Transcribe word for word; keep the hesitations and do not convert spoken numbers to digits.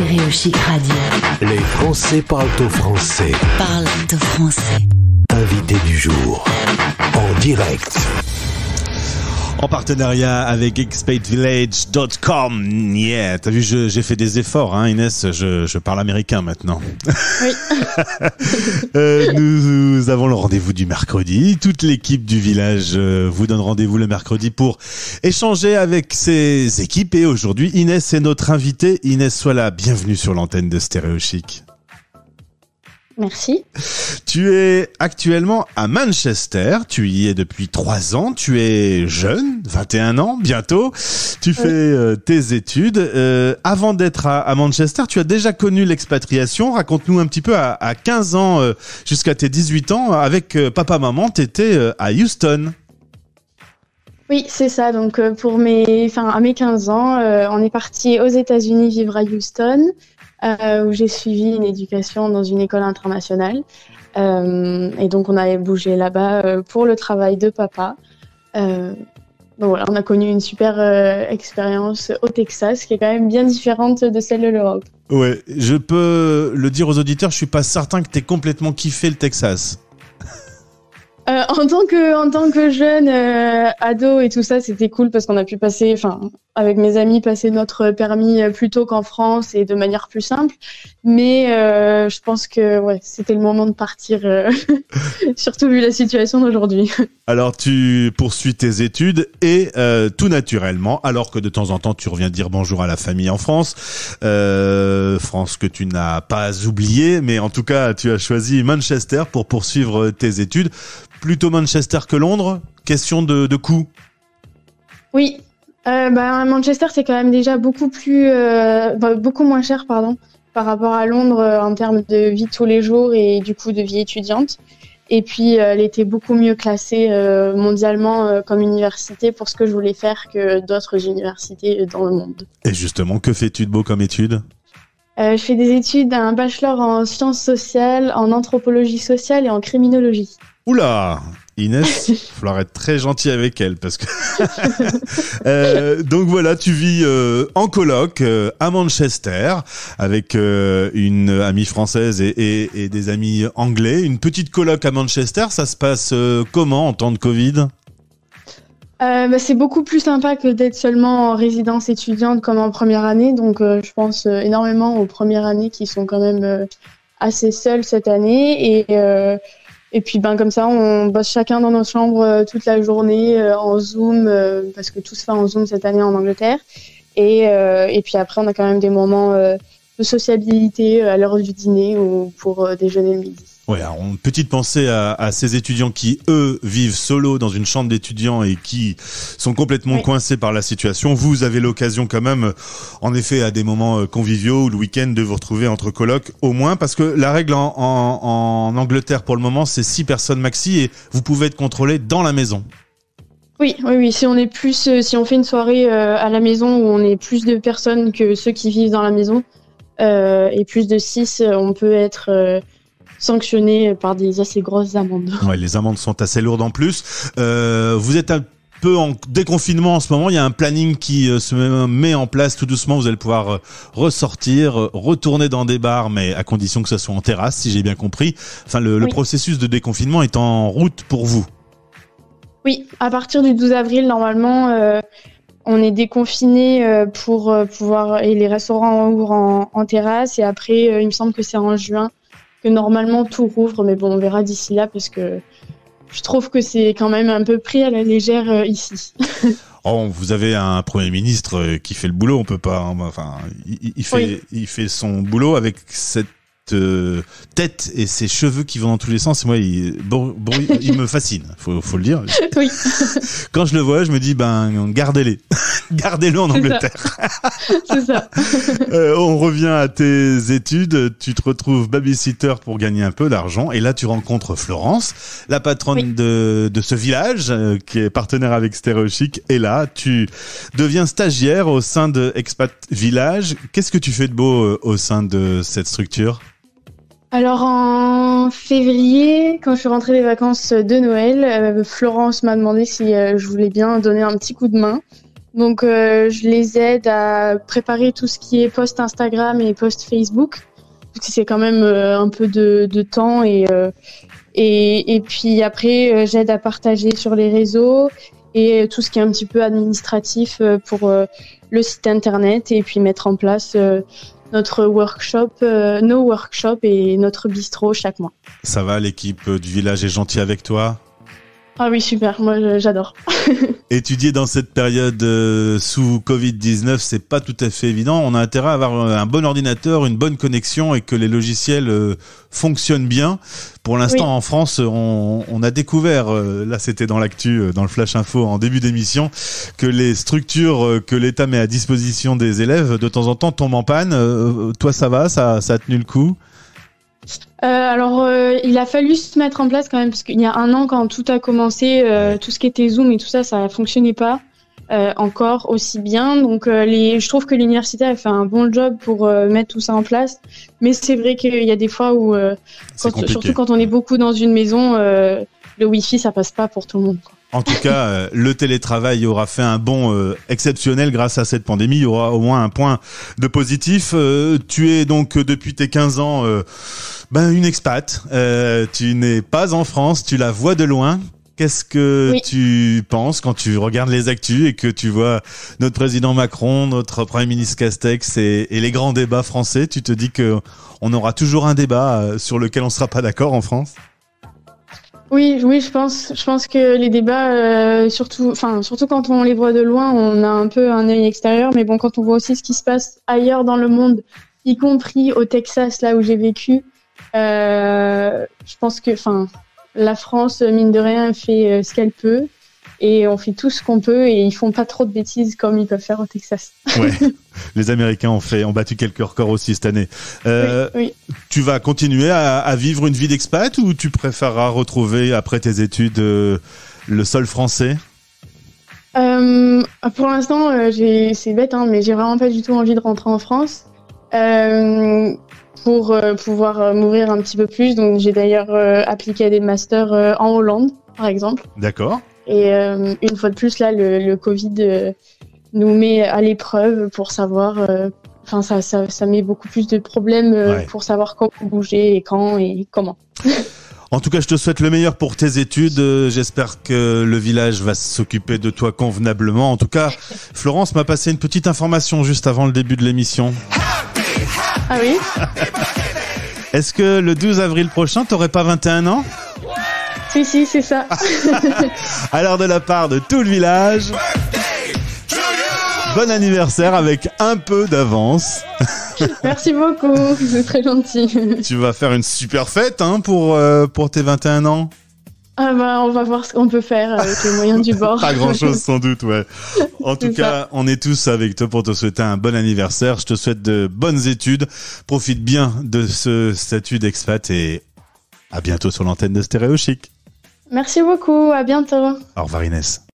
StereoChic Radio. Les Français parlent au français. Parlent au français. Invité du jour. En direct. En partenariat avec expat village dot com. Yeah, t'as vu, je, j'ai fait des efforts, hein, Inès, je, je parle américain maintenant. Oui. euh, nous, nous avons le rendez-vous du mercredi. Toute l'équipe du village euh, vous donne rendez-vous le mercredi pour échanger avec ses équipes. Et aujourd'hui, Inès est notre invitée. Inès, sois là. Bienvenue sur l'antenne de StereoChic. Merci. Tu es actuellement à Manchester, tu y es depuis trois ans, tu es jeune, vingt et un ans bientôt, tu fais oui. euh, tes études. Euh, avant d'être à, à Manchester, tu as déjà connu l'expatriation. Raconte-nous un petit peu, à, à quinze ans euh, jusqu'à tes dix-huit ans, avec euh, papa-maman, tu étais euh, à Houston. Oui, c'est ça. Donc, euh, pour mes, enfin, à mes quinze ans, euh, on est parti aux États-Unis vivre à Houston. Euh, où j'ai suivi une éducation dans une école internationale. Euh, et donc, on allait bouger là-bas euh, pour le travail de papa. Euh, donc voilà, on a connu une super euh, expérience au Texas, qui est quand même bien différente de celle de l'Europe. Ouais, je peux le dire aux auditeurs, je suis pas certain que t'aies complètement kiffé le Texas. Euh, en tant que, en tant que jeune euh, ado et tout ça, c'était cool parce qu'on a pu passer, enfin, avec mes amis, passer notre permis plus tôt qu'en France et de manière plus simple. Mais euh, je pense que ouais, c'était le moment de partir, euh, surtout vu la situation d'aujourd'hui. Alors, tu poursuis tes études et euh, tout naturellement, alors que de temps en temps, tu reviens dire bonjour à la famille en France. Euh, France que tu n'as pas oubliée, mais en tout cas, tu as choisi Manchester pour poursuivre tes études. Plutôt Manchester que Londres, question de, de coût. Oui, euh, bah, Manchester c'est quand même déjà beaucoup plus, euh, bah, beaucoup moins cher pardon, par rapport à Londres euh, en termes de vie tous les jours et du coup de vie étudiante. Et puis euh, elle était beaucoup mieux classée euh, mondialement euh, comme université pour ce que je voulais faire que d'autres universités dans le monde. Et justement, que fais-tu de beau comme études ? Euh, je fais des études, un bachelor en sciences sociales, en anthropologie sociale et en criminologie. Oula, Inès, il va falloir être très gentil avec elle parce que. euh, donc voilà, tu vis euh, en coloc euh, à Manchester avec euh, une amie française et, et, et des amis anglais. Une petite coloc à Manchester, ça se passe euh, comment en temps de Covid ? Euh, bah, c'est beaucoup plus sympa que d'être seulement en résidence étudiante comme en première année. Donc, euh, je pense euh, énormément aux premières années qui sont quand même euh, assez seules cette année. Et, euh, et puis, ben, comme ça, on bosse chacun dans nos chambres euh, toute la journée euh, en Zoom, euh, parce que tout se fait en Zoom cette année en Angleterre. Et, euh, et puis après, on a quand même des moments euh, de sociabilité euh, à l'heure du dîner ou pour euh, déjeuner le midi. Ouais, une petite pensée à, à ces étudiants qui, eux, vivent solo dans une chambre d'étudiants et qui sont complètement oui. coincés par la situation. Vous avez l'occasion quand même, en effet, à des moments conviviaux ou le week-end, de vous retrouver entre colocs, au moins, parce que la règle en, en, en Angleterre, pour le moment, c'est six personnes maxi et vous pouvez être contrôlé dans la maison. Oui, oui, oui. Si on est plus, si on fait une soirée à la maison où on est plus de personnes que ceux qui vivent dans la maison euh, et plus de six, on peut être... Euh, sanctionné par des assez grosses amendes. Ouais, les amendes sont assez lourdes en plus. Euh, vous êtes un peu en déconfinement en ce moment. Il y a un planning qui se met en place tout doucement. Vous allez pouvoir ressortir, retourner dans des bars, mais à condition que ce soit en terrasse, si j'ai bien compris. Enfin, le, oui. le processus de déconfinement est en route pour vous. Oui, à partir du douze avril, normalement, euh, on est déconfiné pour pouvoir... Et les restaurants ouvrent en, en terrasse. Et après, il me semble que c'est en juin. Que normalement tout rouvre, mais bon, on verra d'ici là parce que je trouve que c'est quand même un peu pris à la légère euh, ici. Oh, vous avez un Premier ministre qui fait le boulot, on peut pas. Hein, enfin, il, il fait, oui. il fait son boulot avec cette euh, tête et ses cheveux qui vont dans tous les sens. Moi, il, bon, bon, il me fascine, faut, faut le dire. Oui. Quand je le vois, je me dis ben gardez-les, gardez-le en Angleterre. C'est ça. euh, on revient à tes études. Tu te retrouves babysitter pour gagner un peu d'argent. Et là, tu rencontres Florence, la patronne oui. de, de ce village, euh, qui est partenaire avec StereoChic. Et là, tu deviens stagiaire au sein de Expat Village. Qu'est-ce que tu fais de beau euh, au sein de cette structure ? Alors, en février, quand je suis rentrée des vacances de Noël, euh, Florence m'a demandé si euh, je voulais bien donner un petit coup de main. Donc, euh, je les aide à préparer tout ce qui est post Instagram et post Facebook. Parce que c'est quand même euh, un peu de, de temps. Et, euh, et, et puis après, euh, j'aide à partager sur les réseaux et tout ce qui est un petit peu administratif euh, pour euh, le site internet. Et puis mettre en place euh, notre workshop, euh, nos workshops et notre bistrot chaque mois. Ça va, l'équipe du village est gentille avec toi ? Ah oui, super, moi j'adore. Étudier dans cette période sous covid dix-neuf, c'est pas tout à fait évident. On a intérêt à avoir un bon ordinateur, une bonne connexion et que les logiciels fonctionnent bien. Pour l'instant, oui. En France, on, on a découvert, là c'était dans l'actu, dans le Flash Info en début d'émission, que les structures que l'État met à disposition des élèves, de temps en temps, tombent en panne. Euh, toi, ça va, ça, ça a tenu le coup ? Euh, alors euh, il a fallu se mettre en place quand même parce qu'il y a un an quand tout a commencé, euh, tout ce qui était Zoom et tout ça, ça fonctionnait pas euh, encore aussi bien. Donc euh, les, je trouve que l'université a fait un bon job pour euh, mettre tout ça en place. Mais c'est vrai qu'il y a des fois où, euh, quand, surtout quand on est beaucoup dans une maison, euh, le Wi-Fi ça passe pas pour tout le monde, quoi. En tout cas, euh, le télétravail aura fait un bond euh, exceptionnel grâce à cette pandémie. Il y aura au moins un point de positif. Euh, tu es donc euh, depuis tes quinze ans euh, ben, une expat. Euh, tu n'es pas en France, tu la vois de loin. Qu'est-ce que oui. tu penses quand tu regardes les actus et que tu vois notre président Macron, notre Premier ministre Castex et, et les grands débats français? Tu te dis qu'on aura toujours un débat sur lequel on ne sera pas d'accord en France ? Oui, oui, je pense, je pense que les débats, euh, surtout, enfin, surtout quand on les voit de loin, on a un peu un œil extérieur, mais bon, quand on voit aussi ce qui se passe ailleurs dans le monde, y compris au Texas, là où j'ai vécu, euh, je pense que, enfin, la France, mine de rien, fait ce qu'elle peut. Et on fait tout ce qu'on peut et ils font pas trop de bêtises comme ils peuvent faire au Texas. Ouais. Les Américains ont fait, ont battu quelques records aussi cette année. Euh, oui, oui. Tu vas continuer à, à vivre une vie d'expat ou tu préféreras retrouver après tes études euh, le sol français? euh, Pour l'instant, euh, j'ai, c'est bête, hein, mais j'ai vraiment pas du tout envie de rentrer en France. Euh, pour euh, pouvoir euh, m'ouvrir un petit peu plus. Donc, j'ai d'ailleurs euh, appliqué à des masters euh, en Hollande, par exemple. D'accord. Et euh, une fois de plus, là, le, le Covid euh, nous met à l'épreuve pour savoir... Enfin, euh, ça, ça, ça met beaucoup plus de problèmes euh, ouais. pour savoir comment bouger et quand et comment. En tout cas, je te souhaite le meilleur pour tes études. J'espère que le village va s'occuper de toi convenablement. En tout cas, Florence m'a passé une petite information juste avant le début de l'émission. Ah oui ? Est-ce que le douze avril prochain, t'aurais pas vingt et un ans ? Si, si, c'est ça. Alors, de la part de tout le village, bon anniversaire avec un peu d'avance. Merci beaucoup, vous êtes très gentil. Tu vas faire une super fête hein, pour, euh, pour tes vingt et un ans. Ah bah, on va voir ce qu'on peut faire avec les moyens du bord. Pas grand-chose sans doute, ouais. En tout cas, ça. On est tous avec toi pour te souhaiter un bon anniversaire. Je te souhaite de bonnes études. Profite bien de ce statut d'expat et à bientôt sur l'antenne de StereoChic. Merci beaucoup, à bientôt. Au revoir Ines.